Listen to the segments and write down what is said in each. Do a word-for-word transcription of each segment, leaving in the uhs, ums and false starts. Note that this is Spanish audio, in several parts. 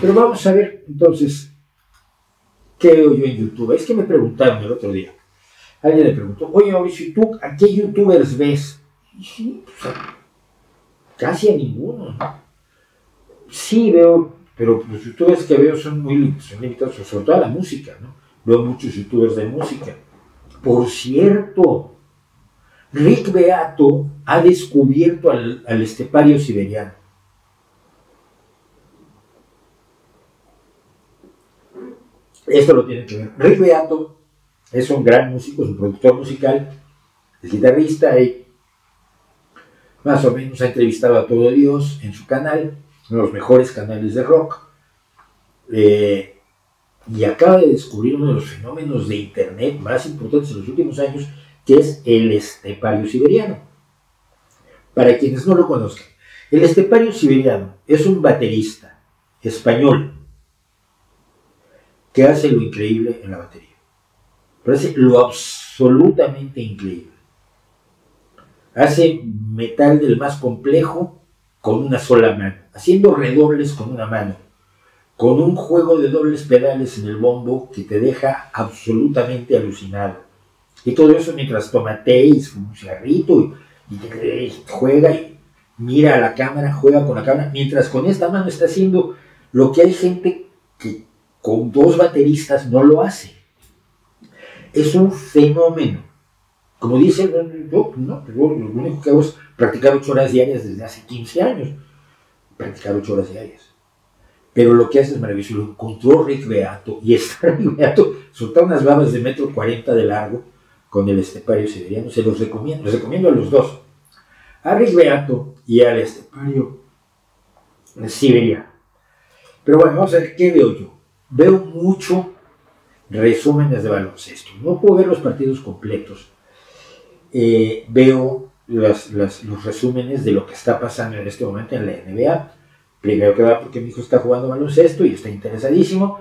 Pero vamos a ver, entonces, ¿qué veo yo en YouTube? Es que me preguntaron el otro día. Alguien le preguntó, oye, Mauricio, ¿y tú a qué youtubers ves? Y sí, pues, casi a ninguno. Sí veo, pero los youtubers que veo son muy son limitados, sobre todo a la música, ¿no? Veo muchos youtubers de música. Por cierto, Rick Beato ha descubierto al, al estepario siberiano. Esto lo tiene que ver. Rick Beato es un gran músico, es un productor musical, es guitarrista, y más o menos ha entrevistado a todo Dios en su canal, uno de los mejores canales de rock, eh, y acaba de descubrir uno de los fenómenos de internet más importantes en los últimos años, que es el estepario siberiano. Para quienes no lo conozcan, el estepario siberiano es un baterista español que hace lo increíble en la batería. Pero hace lo absolutamente increíble. Hace metal del más complejo con una sola mano, haciendo redobles con una mano, con un juego de dobles pedales en el bombo que te deja absolutamente alucinado. Y todo eso mientras toma té y fuma un cigarrito y, y, y juega y mira a la cámara, juega con la cámara, mientras con esta mano está haciendo lo que hay gente que con dos bateristas no lo hace. Es un fenómeno. Como dice, yo, no, yo lo único que hago es practicar ocho horas diarias desde hace quince años. Practicar ocho horas diarias. Pero lo que hace es maravilloso. Lo encontró Rick Beato. Y está Rick Beato soltando unas babas de metro cuarenta de largo con el estepario siberiano. Se los recomiendo. Les recomiendo a los dos. A Rick Beato y al estepario siberiano. Pero bueno, vamos a ver qué veo yo. Veo mucho resúmenes de baloncesto. No puedo ver los partidos completos. Eh, veo las, las, los resúmenes de lo que está pasando en este momento en la N B A. Primero que nada porque mi hijo está jugando baloncesto y está interesadísimo.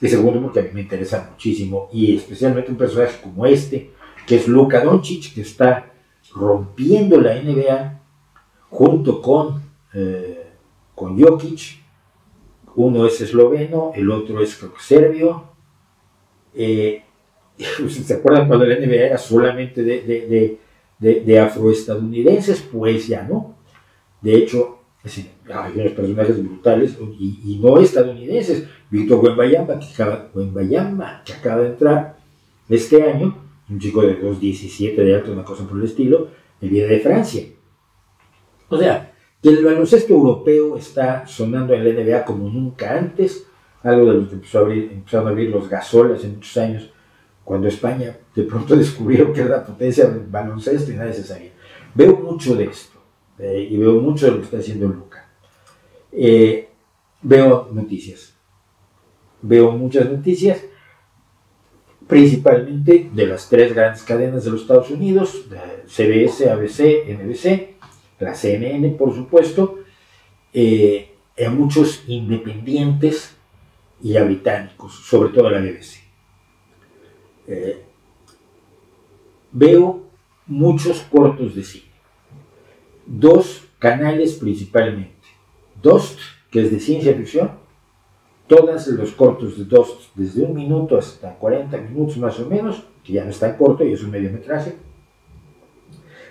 Y segundo porque a mí me interesa muchísimo. Y especialmente un personaje como este, que es Luka Doncic, que está rompiendo la N B A junto con, eh, con Jokic. Uno es esloveno, el otro es creo que serbio. Eh, ¿Se acuerdan cuando la N B A era solamente de, de, de, de, de afroestadounidenses? Pues ya no. De hecho, sí, hay unos personajes brutales y, y no estadounidenses. Victor Wembanyama que, acaba, Wembanyama, que acaba de entrar este año, un chico de dos diecisiete de alto, una cosa por el estilo, que viene de Francia. O sea, que el baloncesto europeo está sonando en la N B A como nunca antes. Algo de lo que empezó a abrir, empezaron a abrir los Gasol hace muchos años, cuando España de pronto descubrió que era la potencia del baloncesto y nadie se sabía. Veo mucho de esto, eh, y veo mucho de lo que está haciendo Luka. Eh, veo noticias, veo muchas noticias, principalmente de las tres grandes cadenas de los Estados Unidos, C B S, A B C, N B C, la C N N, por supuesto, eh, a muchos independientes y a británicos, sobre todo a la B B C. Eh, veo muchos cortos de cine. Dos canales principalmente. DUST, que es de ciencia ficción. Todos los cortos de DUST, desde un minuto hasta cuarenta minutos más o menos, que ya no es tan corto y es un mediometraje,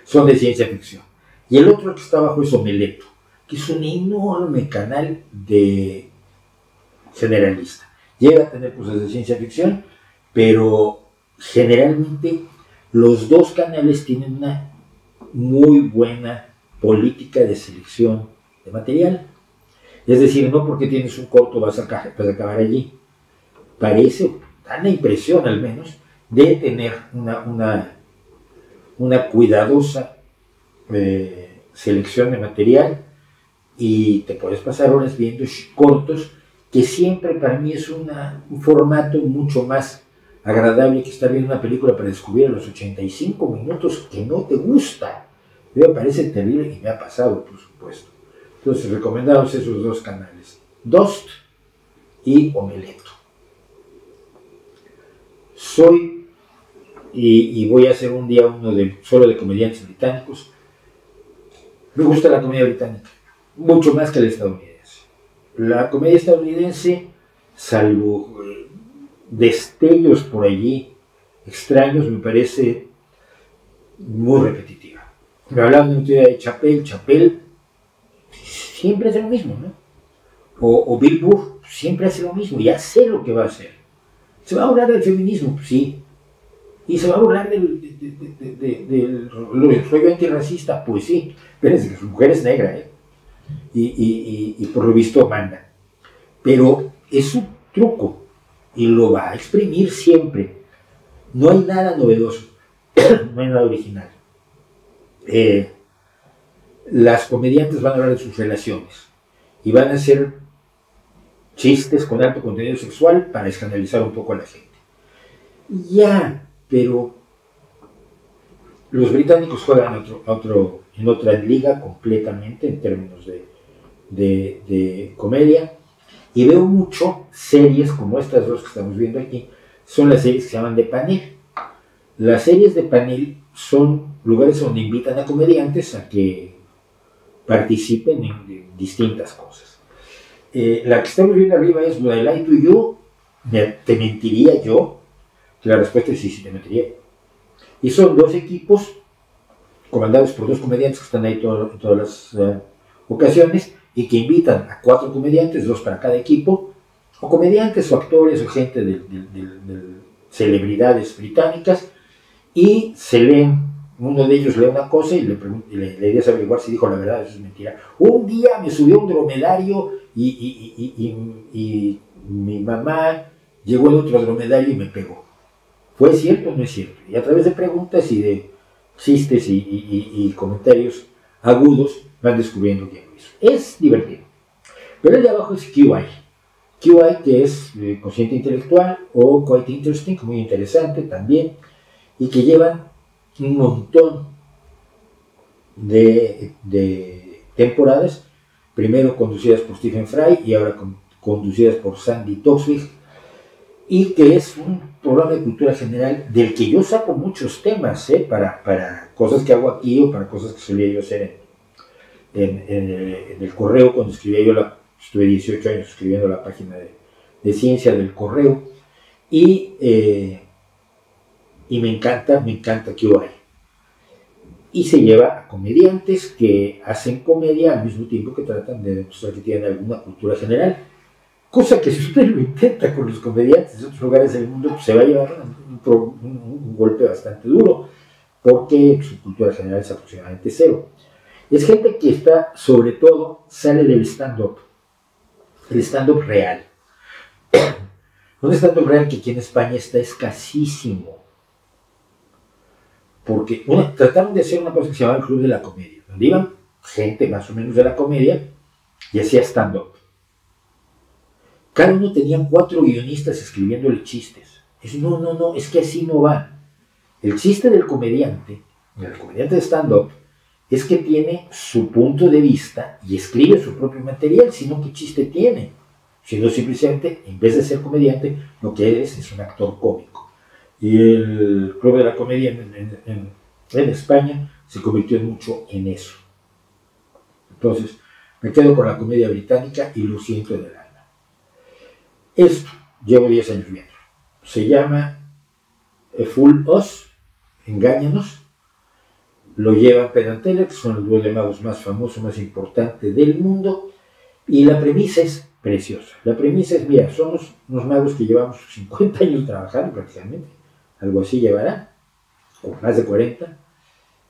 son de ciencia ficción. Y el otro que está abajo es Omeleto, que es un enorme canal de generalista. Llega a tener cosas de ciencia ficción, pero generalmente los dos canales tienen una muy buena política de selección de material. Es decir, no porque tienes un corto vas a, vas a acabar allí. Parece, da la impresión al menos, de tener una, una, una cuidadosa eh, selección de material y te puedes pasar horas viendo cortos, que siempre para mí es una, un formato mucho más agradable que estar viendo una película para descubrir a los ochenta y cinco minutos que no te gusta. Me parece terrible y me ha pasado, por supuesto. Entonces, recomendados esos dos canales, DUST y Omeleto. Soy, y, y voy a hacer un día uno de, solo de comediantes británicos. Me gusta la comedia británica, mucho más que la estadounidense. la comedia estadounidense, salvo destellos por allí extraños, me parece muy repetitiva. Me hablaban de una teoría de Chappelle, Chappelle siempre hace lo mismo, ¿no? O, o Bill Burr siempre hace lo mismo, ya sé lo que va a hacer. ¿Se va a burlar del feminismo? Sí. ¿Y se va a burlar del, del, del, del, del rollo antirracista? Pues sí. Pero es que su mujer es negra, ¿eh? Y, y, y, y por lo visto manda. Pero es un truco y lo va a exprimir siempre. No hay nada novedoso, no hay nada original. Eh, las comediantes van a hablar de sus relaciones y van a hacer chistes con alto contenido sexual para escandalizar un poco a la gente. Ya, pero los británicos juegan otro, otro, en otra liga completamente en términos de, de, de comedia, y veo mucho series como estas dos que estamos viendo aquí. Son las series que se llaman de panel. Las series de panel son lugares donde invitan a comediantes a que participen en de distintas cosas. Eh, la que estamos viendo arriba es Would I Lie to You, ¿te mentiría yo? La respuesta es sí, sí te mentiría. Y son dos equipos comandados por dos comediantes que están ahí todo, en todas las uh, ocasiones, y que invitan a cuatro comediantes, dos para cada equipo, o comediantes o actores o gente de, de, de, de celebridades británicas, y se leen, uno de ellos lee una cosa y le, le, le dice averiguar si dijo la verdad o si es mentira. Un día me subió un dromedario y, y, y, y, y mi mamá llegó en otro dromedario y me pegó. ¿Fue cierto o no es cierto? Y a través de preguntas y de chistes y, y, y, y comentarios agudos van descubriendo quién lo hizo. Es divertido. Pero el de abajo es Q I. Q I, que es eh, consciente intelectual, o quite interesting, muy interesante también, y que llevan un montón de, de temporadas, primero conducidas por Stephen Fry y ahora con, conducidas por Sandy Toksvig, y que es un programa de cultura general del que yo saco muchos temas, ¿eh? para, para cosas que hago aquí o para cosas que solía yo hacer en, en, en, el, en el correo cuando escribía yo la... Estuve dieciocho años escribiendo la página de, de ciencia del correo, y, eh, y me encanta, me encanta Q I. Y se lleva a comediantes que hacen comedia al mismo tiempo que tratan de demostrar que tienen alguna cultura general, cosa que si usted lo intenta con los comediantes de otros lugares del mundo, pues se va a llevar un, un, un golpe bastante duro, porque su cultura general es aproximadamente cero. Es gente que está, sobre todo, sale del stand-up. El stand-up real. Un stand-up real que aquí en España está escasísimo. Porque bueno, trataron de hacer una cosa que se llamaba el Club de la Comedia, donde iban gente más o menos de la comedia y hacía stand-up. Cada uno tenía cuatro guionistas escribiéndole chistes. Es, no, no, no, es que así no va. El chiste del comediante, del comediante de stand-up, es que tiene su punto de vista y escribe su propio material, sino que chiste tiene. Sino simplemente, en vez de ser comediante, lo que es es un actor cómico. Y el Club de la Comedia en, en, en, en España se convirtió mucho en eso. Entonces, me quedo con la comedia británica y lo siento del alma. Esto llevo diez años viendo. Se llama Fool Us, Engáñanos. Lo llevan Penn and Teller, que son los dos de magos más famosos, más importantes del mundo, y la premisa es preciosa. La premisa es, mira, somos unos magos que llevamos cincuenta años trabajando prácticamente, algo así llevarán, o más de cuarenta,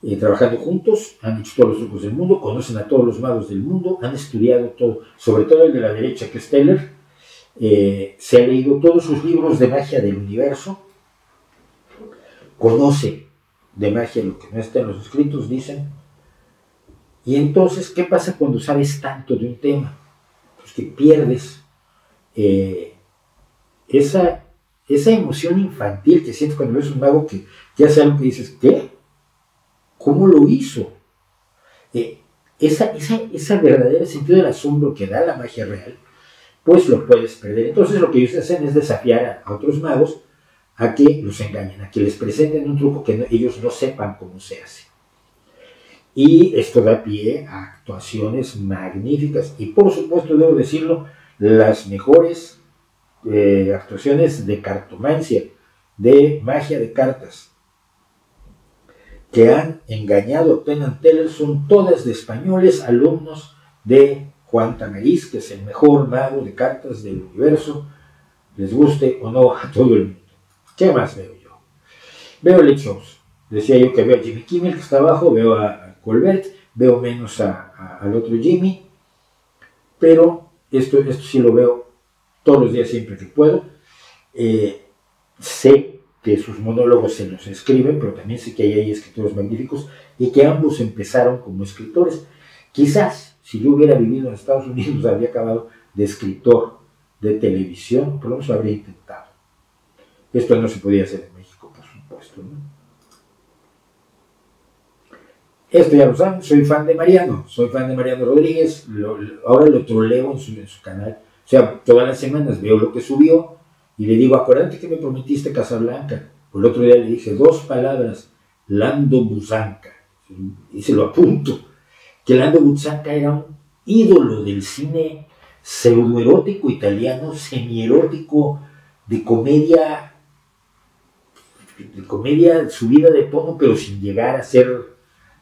eh, trabajando juntos, han hecho todos los trucos del mundo, conocen a todos los magos del mundo, han estudiado todo, sobre todo el de la derecha, que es Teller, eh, se ha leído todos sus libros de magia del universo, conoce de magia, lo que no está en los escritos, dicen. Y entonces, ¿qué pasa cuando sabes tanto de un tema? Pues que pierdes eh, esa, esa emoción infantil que sientes cuando ves un mago que ya hace algo que dices, ¿qué? ¿Cómo lo hizo? Eh, esa, esa, esa verdadera sentido del asombro que da la magia real, pues lo puedes perder. Entonces lo que ellos hacen es desafiar a otros magos a que los engañen, a que les presenten un truco que no, ellos no sepan cómo se hace. y esto da pie a actuaciones magníficas y, por supuesto, debo decirlo, las mejores eh, actuaciones de cartomancia, de magia de cartas, que han engañado a Penn and Teller son todas de españoles, alumnos de Cuánta Nariz, que es el mejor mago de cartas del universo, les guste o no a todo el mundo. ¿Qué más veo yo? Veo lechos. Decía yo que veo a Jimmy Kimmel, que está abajo, veo a Colbert, veo menos a, a, al otro Jimmy, pero esto, esto sí lo veo todos los días, siempre que puedo. Eh, sé que sus monólogos se los escriben, pero también sé que hay, hay escritores magníficos y que ambos empezaron como escritores. Quizás, si yo hubiera vivido en Estados Unidos, habría acabado de escritor de televisión, por lo menos habría intentado. Esto no se podía hacer en México, por supuesto, ¿no? Esto ya lo saben, soy fan de Mariano, soy fan de Mariano Rodríguez, lo, lo, ahora lo troleo en su, en su canal, o sea, todas las semanas veo lo que subió y le digo, acuérdate que me prometiste Casablanca. El otro día le dije dos palabras, Lando Buzzanca, y se lo apunto, que Lando Buzzanca era un ídolo del cine pseudoerótico italiano, semierótico, de comedia, de comedia subida de tono, pero sin llegar a ser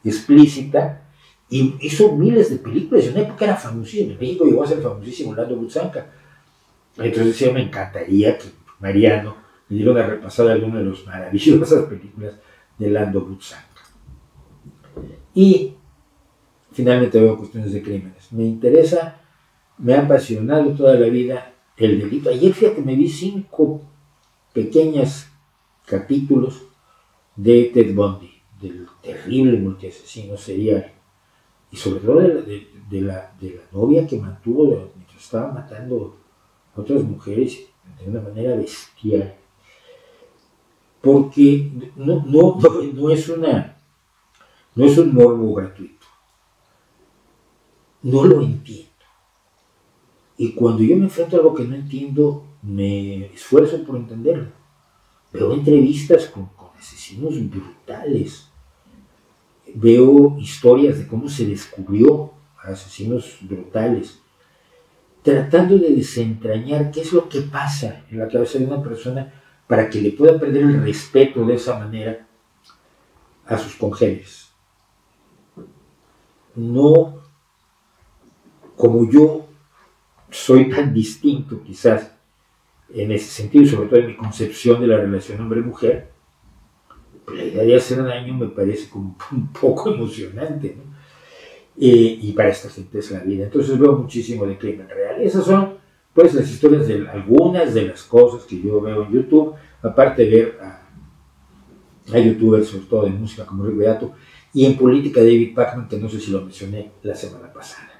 explícita, y hizo miles de películas. En una época era famosísimo, en México llegó a ser famosísimo Lando Buzzanca. Entonces decía, me encantaría que Mariano le diera una repasada a alguna de las maravillosas películas de Lando Buzzanca. Y finalmente veo Cuestiones de Crímenes. Me interesa, me ha apasionado toda la vida el delito. Ayer, fíjate, me vi cinco pequeños capítulos de Ted Bundy, del terrible multiasesino serial, y sobre todo de la, de, de, la, de la novia que mantuvo mientras estaba matando a otras mujeres de una manera bestial, porque no, no, no es una no es un morbo gratuito, no lo entiendo, y cuando yo me enfrento a algo que no entiendo me esfuerzo por entenderlo. Veo entrevistas con asesinos brutales, veo historias de cómo se descubrió a asesinos brutales, tratando de desentrañar qué es lo que pasa en la cabeza de una persona para que le pueda perder el respeto de esa manera a sus congéneres. No, como yo soy tan distinto quizás en ese sentido, sobre todo en mi concepción de la relación hombre-mujer, la idea de hacer daño me parece como un poco emocionante, ¿no? Eh, y para esta gente es la vida. Entonces veo muchísimo de crimen real. Esas son, pues, las historias de algunas de las cosas que yo veo en YouTube, aparte de ver a, a youtubers, sobre todo de música, como Rick Beato, y en política David Pakman, que no sé si lo mencioné la semana pasada.